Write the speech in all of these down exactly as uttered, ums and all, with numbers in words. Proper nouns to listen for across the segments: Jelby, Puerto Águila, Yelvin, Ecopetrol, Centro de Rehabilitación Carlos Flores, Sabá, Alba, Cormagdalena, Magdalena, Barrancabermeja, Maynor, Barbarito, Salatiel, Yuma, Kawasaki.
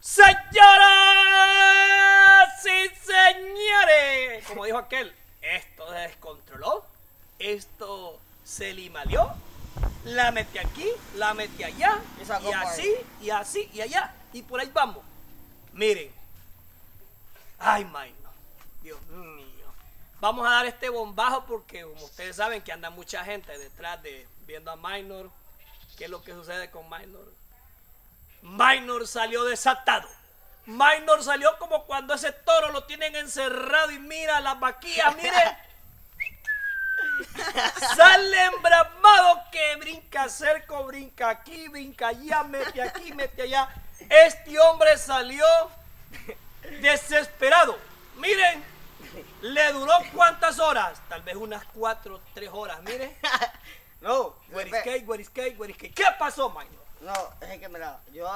Señoras y señores, como dijo aquel, esto se descontroló, esto se limaleó, la metí aquí, la metí allá, y así, y así, y allá, y por ahí vamos. Miren, ay, Maynor, Dios mío, vamos a dar este bombazo porque como ustedes saben que anda mucha gente detrás de viendo a Maynor, qué es lo que sucede con Maynor. Maynor salió desatado. Maynor salió como cuando ese toro lo tienen encerrado y mira las vaquillas, miren. Sale embramado que brinca cerco, brinca aquí, brinca allá, mete aquí, mete allá. Este hombre salió desesperado. Miren, le duró cuántas horas, tal vez unas cuatro, tres horas, miren. No, where is cake, where is cake, where is cake. ¿Qué pasó, Maynor? No, es que mira, yo,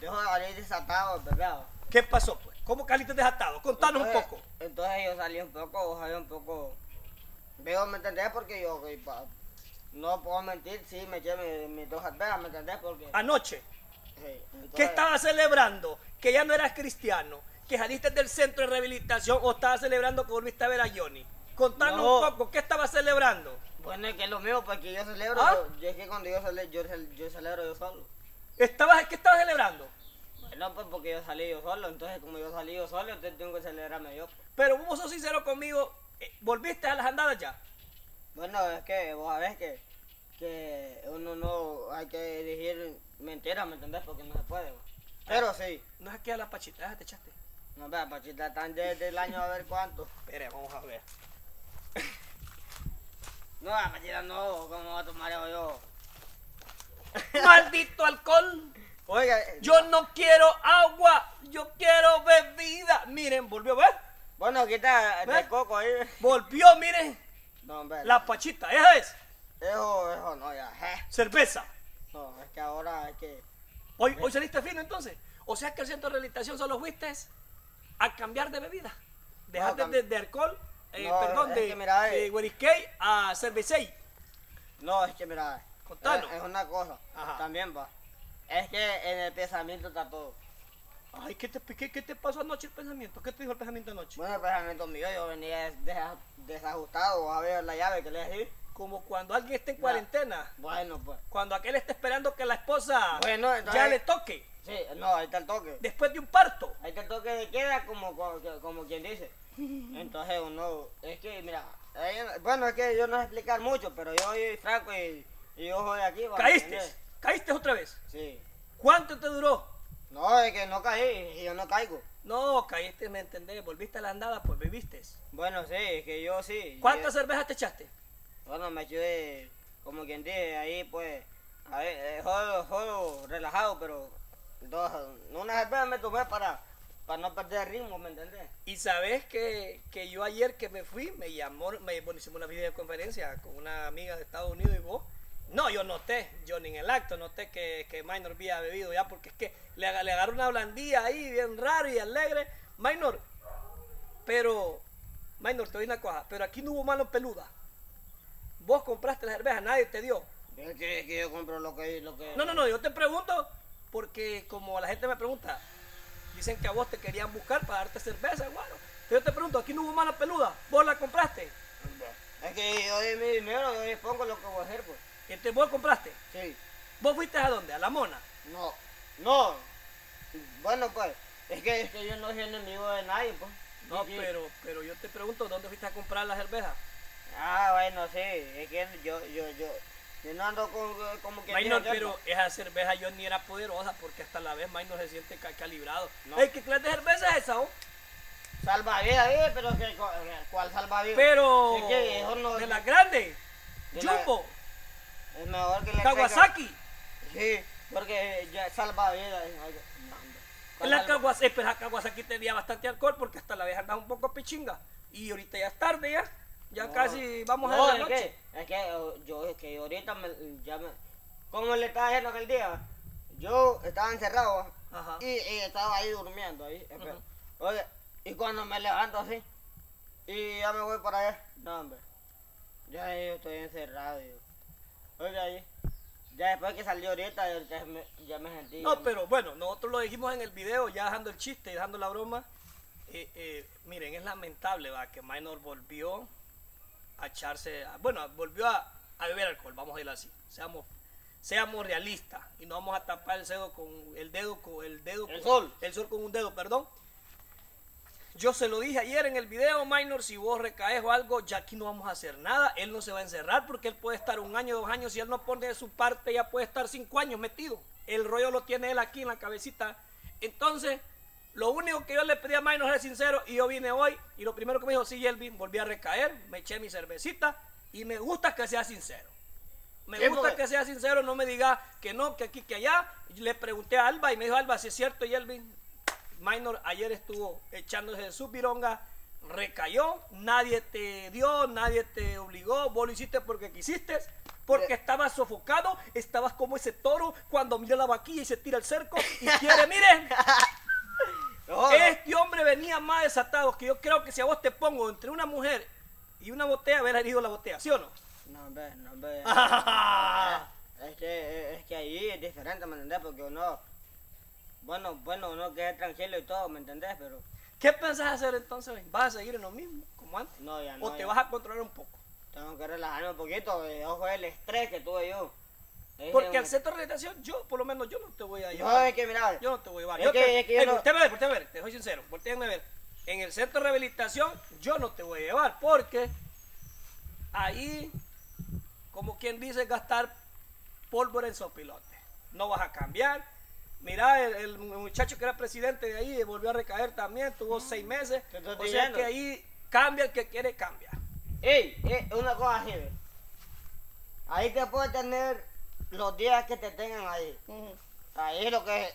yo salí desatado, ¿verdad? ¿Qué pasó, pues? ¿Cómo saliste desatado? Contanos entonces, un poco. Entonces yo salí un poco, salí un poco... Veo, ¿me entendés? Porque yo no puedo mentir, sí, me eché mis mi dos albergas, ¿me entendés? Porque... ¿Anoche? Sí. Entonces... ¿Qué estabas celebrando? Que ya no eras cristiano, que saliste del centro de rehabilitación o estabas celebrando que volviste a ver a Johnny. Contanos no. un poco, ¿qué estabas celebrando? Bueno, es que es lo mismo, porque yo celebro, ¿ah? yo, yo es que cuando yo celebro, yo, yo celebro yo solo. ¿Estabas, ¿Qué estabas celebrando? Bueno, pues porque yo salí yo solo, entonces como yo salí yo solo, entonces tengo que celebrarme yo. Pero vos sos sincero conmigo, ¿volviste a las andadas ya? Bueno, es que vos sabés que, que uno no hay que elegir mentiras, ¿me entendés? Porque no se puede, vos. Pero sí. ¿No es que a las pachitas te echaste? No, pero las pachitas están desde el año a ver cuánto. Espere, vamos a ver. No, la pachita no, ¿cómo va a tomar eso yo? ¡Maldito alcohol! Oiga, yo no. no quiero agua, yo quiero bebida. Miren, volvió, ¿ves? Bueno, quita el coco ahí. Volvió, miren. No, hombre. La pachita, ¿esa es? Eso, eso no, ya. Eh. Cerveza. No, es que ahora es que... Hoy, hoy saliste fino, entonces. O sea que el centro de rehabilitación solo fuiste a cambiar de bebida. Dejaste no, de, de alcohol... Eh, no, perdón, de, mira, de, de Guarisquey a Cervecey. No, es que mira, contanos. Es, es una cosa, ajá, también va. Es que en el pensamiento está todo. Ay, ¿qué te, qué, ¿qué te pasó anoche el pensamiento? ¿Qué te dijo el pensamiento anoche? Bueno, el pensamiento mío, yo venía desajustado a ver la llave que le dejé. Como cuando alguien está en nah. cuarentena. Bueno, pues. Cuando aquel está esperando que la esposa bueno, entonces, ya le toque. Sí, no, ahí está el toque. Después de un parto. Ahí está el toque de queda, como, como, como quien dice. Entonces uno, es que mira, eh, bueno, es que yo no sé explicar mucho, pero yo soy franco y, y yo soy aquí. ¿Caíste? ¿Entendés? ¿Caíste otra vez? Sí. ¿Cuánto te duró? No, es que no caí, y yo no caigo. No, caíste, ¿me entendés? Volviste a la andada, pues viviste. Bueno, sí, es que yo sí. ¿Cuántas yo... cervezas te echaste? Bueno, me eché, como quien dice, ahí pues, a ver, eh, solo, solo relajado, pero dos, una cerveza me tomé para... para no perder ritmo, ¿me entendés? Y sabes que, que yo ayer que me fui, me llamó, me, bueno, hicimos una videoconferencia con una amiga de Estados Unidos y vos. No, yo noté, yo ni en el acto noté que, que Maynor había bebido ya, porque es que le, le agarró una blandía ahí, bien raro y alegre. Maynor, pero, Maynor, te doy una cosa, pero aquí no hubo mano peluda. Vos compraste la cerveza, nadie te dio. Es que, es que yo compro lo que, lo que... No, no, no, yo te pregunto, porque como la gente me pregunta... Dicen que a vos te querían buscar para darte cerveza, guaro. Pero yo te pregunto, aquí no hubo mala peluda. ¿Vos la compraste? Es que yo doy mi dinero, yo le pongo lo que voy a hacer, pues. Entonces, ¿vos compraste? Sí. ¿Vos fuiste a dónde? ¿A la mona? No. No. Bueno, pues, es que, es que yo no soy enemigo de nadie, pues. No, sí, sí. Pero, pero yo te pregunto, ¿dónde fuiste a comprar la cerveza? Ah, bueno, sí. Es que yo, yo, yo... Yo no ando con, como que... Maynor, pero esa cerveza yo ni era poderosa porque hasta la vez Maynor se siente calibrado. No. Ey, ¿qué clase de cerveza es esa, oh? Salvavidas, eh, pero que, ¿cuál salvavidas? Pero... Es que eso no, de las grandes. Jumbo. Es mejor que la... Kawasaki. Sí, porque ya salvavidas. La Kawasaki, pero la Kawasaki tenía bastante alcohol porque hasta la vez andaba un poco pichinga. Y ahorita ya es tarde ya. Ya no, casi vamos no, a la es noche. Que, es que yo es que ahorita me, ya me... ¿Cómo le estaba haciendo aquel día? Yo estaba encerrado y, y estaba ahí durmiendo. Ahí, uh-huh. Oye, y cuando me levanto así, y ya me voy para allá. No, hombre. Ya yo estoy encerrado. Yo. Oye, ahí. Ya después que salió ahorita, ya me, ya me sentí. No, pero bueno, nosotros lo dijimos en el video, ya dejando el chiste, dejando la broma. Eh, eh, miren, es lamentable, va, que Maynor volvió a echarse, a, bueno, volvió a, a beber alcohol, vamos a decirlo así. Seamos, seamos realistas y no vamos a tapar el dedo con el dedo, con el dedo, el con, sol, el sol con un dedo, perdón. Yo se lo dije ayer en el video, Maynor, si vos recaes o algo, ya aquí no vamos a hacer nada. Él no se va a encerrar porque él puede estar un año, dos años. Si él no pone de su parte, ya puede estar cinco años metido. El rollo lo tiene él aquí en la cabecita. Entonces, lo único que yo le pedí a Maynor era sincero. Y yo vine hoy y lo primero que me dijo, sí, Yelvin, volví a recaer, me eché mi cervecita. Y me gusta que sea sincero. Me gusta que sea sincero, no me diga que no, que aquí, que allá. Y le pregunté a Alba y me dijo, Alba, si es cierto, Yelvin, Maynor ayer estuvo echándose de sus virongas, recayó, nadie te dio, nadie te obligó, vos lo hiciste porque quisiste, porque yeah. estabas sofocado, estabas como ese toro cuando mira la vaquilla y se tira el cerco y quiere, miren, no, este hombre venía más desatado, que yo creo que si a vos te pongo entre una mujer y una botella, haber herido la botella, ¿sí o no? No, ve, no, ve. es, que, es que ahí es diferente, ¿me entendés? Porque uno... Bueno, bueno, no quedé tranquilo y todo, ¿me entendés? Pero... ¿Qué pensás hacer entonces? ¿Vas a seguir en lo mismo, como antes? No, ya no. ¿O te ya. vas a controlar un poco? Tengo que relajarme un poquito, eh, ojo el estrés que tuve yo. Es Porque al un... centro de rehabilitación, yo, por lo menos, yo no te voy a llevar. No, es que mira. Yo no te voy a llevar. Es yo que, te... es que yo Ey, no... Volteme a ver, volteme a ver, te soy sincero, volteme a ver. En el centro de rehabilitación, yo no te voy a llevar, porque ahí, como quien dice, gastar pólvora en sopilote. No vas a cambiar. Mirá, el, el muchacho que era presidente de ahí volvió a recaer también, tuvo mm. seis meses. O diciendo? sea que ahí cambia el que quiere cambiar. Ey, ey, una cosa así, ahí te puede tener los días que te tengan ahí. Mm. Ahí es lo que es.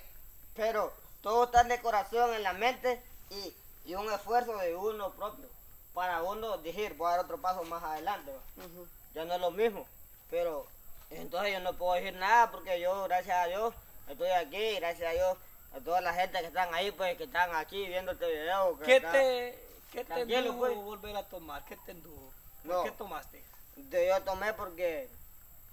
Pero todo está en el corazón, en la mente y, y un esfuerzo de uno propio. Para uno decir, voy a dar otro paso más adelante. Uh -huh. Ya no es lo mismo. Pero entonces yo no puedo decir nada porque yo, gracias a Dios, estoy aquí, gracias a Dios, a toda la gente que están ahí, pues, que están aquí viendo este video. Que ¿Qué, te, ¿qué te endujo pues? volver a tomar? ¿Qué te endujo? No, ¿Qué tomaste? Yo tomé porque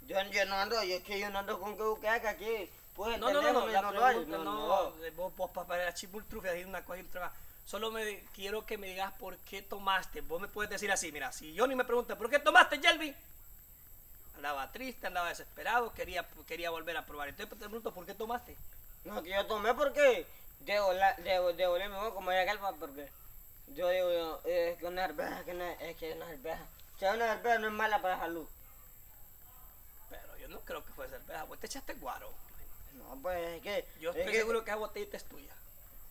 yo, yo no ando, yo es que yo no ando con que buscar que aquí, pues, no, no, no, no, no, no, hay, no, no, vos, vos para la chipultrufia, decir una cosa y otra. Solo me, quiero que me digas por qué tomaste. Vos me puedes decir así, mira, si yo ni me pregunto, ¿por qué tomaste, Jelby? Andaba triste, andaba desesperado, quería, quería volver a probar. Entonces te pregunto, ¿por qué tomaste? No, que yo tomé porque debo, la, debo, debo mi voz como ella calma, porque yo digo, yo, es que una cerveza, que una, es que una cerveza, o sea, una cerveza no es mala para la salud. Pero yo no creo que fue cerveza, vos te echaste guaro. No, pues es que... Yo estoy es seguro que... que esa botellita es tuya.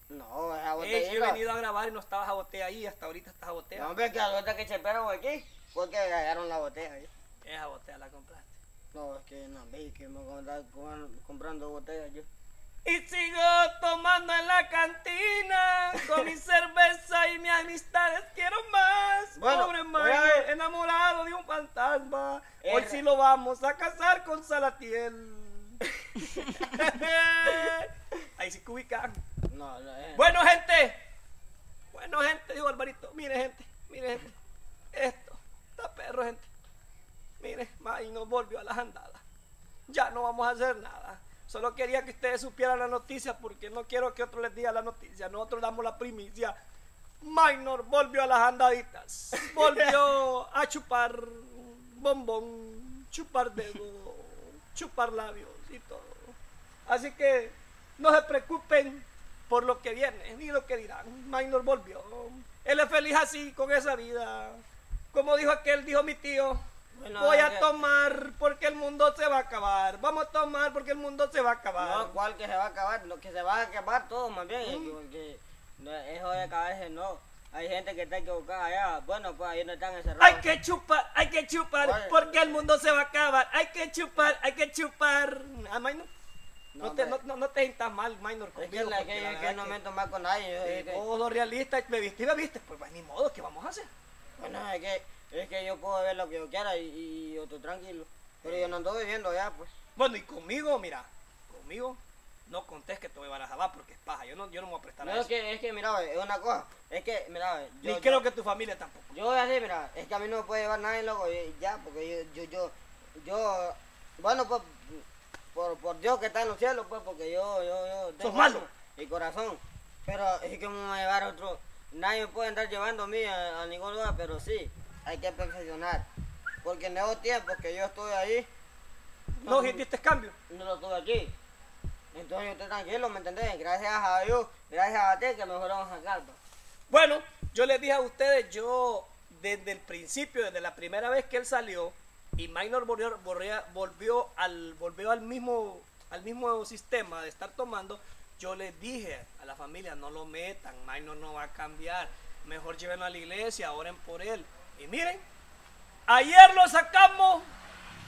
No, esa botellita... Hey, yo he venido a grabar y no estabas a botella ahí, hasta ahorita estás a botella. No, hombre, que la botella que chepearon aquí, porque agarraron la botella ahí. Esa botella la compraste. No, es que no, es que me voy a andar comprando botellas yo. Y sigo tomando en la cantina con mi cerveza y mis amistades. Quiero más, bueno, pobre Maynor, enamorado de un fantasma. Es... Hoy sí lo vamos a casar con Salatiel. Ahí sí que ubican. No, no es... Bueno, gente. Bueno, gente, digo Barbarito. Mire, gente, mire, gente. Esto está perro, gente. Mire, Maynor volvió a las andadas. Ya no vamos a hacer nada. Solo quería que ustedes supieran la noticia porque no quiero que otro les diga la noticia. Nosotros damos la primicia. Maynor volvió a las andaditas. Volvió a chupar bombón, chupar dedo, chupar labios y todo. Así que no se preocupen por lo que viene ni lo que dirán. Maynor volvió. Él es feliz así, con esa vida. Como dijo aquel, dijo mi tío. No, voy a tomar porque el mundo se va a acabar. Vamos a tomar porque el mundo se va a acabar. No, ¿cuál que se va a acabar? Lo que se va a acabar todo, más bien. Mm. Que, que, eso de acabarse no. Hay gente que está equivocada allá. Bueno, pues ahí no están encerrados. Hay que chupar, hay que chupar ¿Cuál? porque el mundo se va a acabar. Hay que chupar, hay que chupar. ¿A Maynor? No, no, te, no, no, no te sientas mal, Maynor, conmigo. Es que, es que no me tomas con nadie. Todo realista, me viste y me viste. Pues, pues ni modo, ¿qué vamos a hacer? Bueno, es que... Es que yo puedo ver lo que yo quiera y, y yo estoy tranquilo. Pero yo no ando viviendo ya, pues. Bueno, y conmigo, mira, conmigo no contés que te voy a llevar a Sabá porque es paja. Yo no, yo no me voy a prestar no, a eso. Es que, es que, mira, es una cosa. Es que, mira, yo... Ni creo yo, que tu familia tampoco. Yo voy a decir, mira, es que a mí no me puede llevar nadie, loco, ya, porque yo, yo, yo, yo... Bueno, pues, por, por Dios que está en los cielos, pues, porque yo, yo, yo tengo... ¡Sos malo! ...y corazón, pero es que me va a llevar otro... Nadie me puede andar llevando a mí a, a ningún lugar, pero sí, hay que perfeccionar. Porque en esos tiempos que yo estuve ahí... No sentiste cambio. No lo tuve aquí. Entonces yo estoy tranquilo, ¿me entendés? Gracias a Dios, gracias a ti que mejoramos a Carlos. Bueno, yo les dije a ustedes, yo desde el principio, desde la primera vez que él salió y Maynor volvió, volvió, al, volvió al, mismo, al mismo sistema de estar tomando... Yo les dije a la familia, no lo metan, Maynor no va a cambiar, mejor llévenlo a la iglesia, oren por él. Y miren, ayer lo sacamos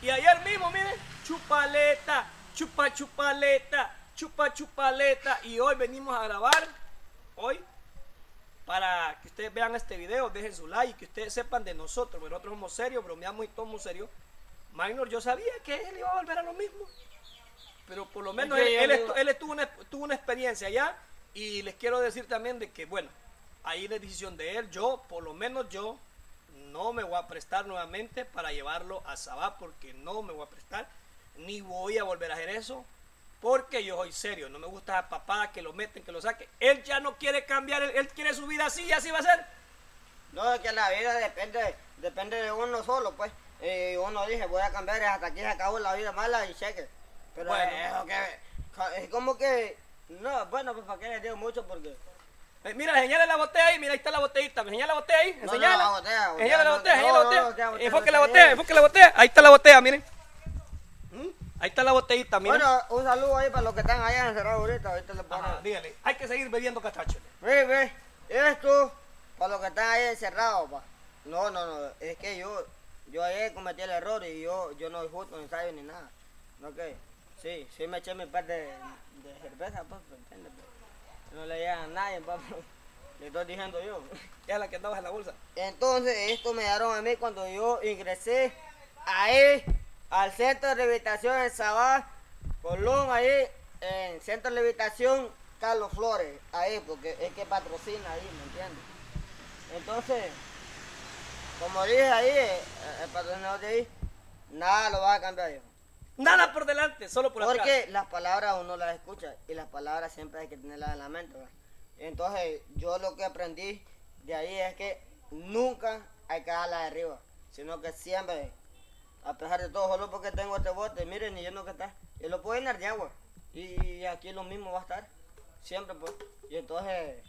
y ayer mismo, miren, chupaleta, chupa chupaleta, chupa chupaleta. Y hoy venimos a grabar, hoy, para que ustedes vean este video, dejen su like, que ustedes sepan de nosotros, porque nosotros somos serios, bromeamos y tomamos serios. Maynor, yo sabía que él iba a volver a lo mismo. Pero por lo menos sí, él, él, estu él estuvo una, tuvo una experiencia allá y les quiero decir también de que, bueno, ahí la decisión de él, yo, por lo menos yo, no me voy a prestar nuevamente para llevarlo a Sabá porque no me voy a prestar, ni voy a volver a hacer eso porque yo soy serio, no me gusta a papá que lo meten, que lo saquen. Él ya no quiere cambiar, él, él quiere su vida así y así va a ser. No, es que la vida depende, depende de uno solo, pues. Eh, uno dice, voy a cambiar hasta aquí se acabó la vida mala y cheque. Pero bueno, es que, como que, no, bueno, pues para qué les digo mucho porque... Eh, mira, enseñale la botella ahí, mira, ahí está la botellita, enseñale la botella ahí, enseñale. No, no, enseñale la botella, enseñale la botella, enfoque la botella, enfoque la botella, ahí está la botella, miren. ¿Mm? Ahí está la botellita, miren. Bueno, un saludo ahí para los que están allá encerrados ahorita, ahorita les pongo. Dígale, hay que seguir bebiendo cachacho. Ve, ve, esto, para los que están ahí encerrados, pa. No, no, no, es que yo, yo ayer cometí el error y yo, yo no discuto, ni sabio, ni nada, ok. Sí, sí me eché mi parte de, de cerveza, pues, ¿entiendes? No le llegan a nadie, papá. Le estoy diciendo yo. Ya la que andabas en la bolsa. Entonces, esto me dieron a mí cuando yo ingresé ahí al Centro de Rehabilitación en Sabá, Colón, ahí, en Centro de Rehabilitación Carlos Flores, ahí, porque es que patrocina ahí, ¿me entiendes? Entonces, como dije ahí, el patrocinador de ahí, nada lo va a cambiar yo. Nada por delante, solo por atrás. Porque las palabras uno las escucha y las palabras siempre hay que tenerlas en la mente, ¿verdad? Entonces, yo lo que aprendí de ahí es que nunca hay que dejarla de arriba, sino que siempre, a pesar de todo, solo porque tengo este bote, miren, y yo no que está, yo lo puedo llenar de agua y aquí lo mismo va a estar, siempre, pues. Y entonces,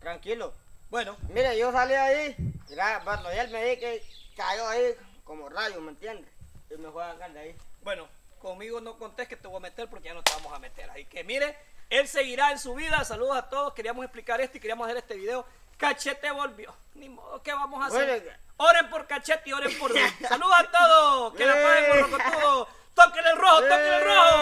tranquilo. Bueno, mire, yo salí ahí, mira, y él me dijo que cayó ahí como rayo, ¿me entiendes? Me de ahí. Bueno, conmigo no contés que te voy a meter porque ya no te vamos a meter. Así que mire, él seguirá en su vida. Saludos a todos. Queríamos explicar esto y queríamos hacer este video. Cachete volvió. Ni modo, ¿qué vamos a hacer? Bueno, oren por Cachete y oren por mí. Saludos a todos. Que la paguen por lo que tuvo. Toquen el rojo, toquen el rojo.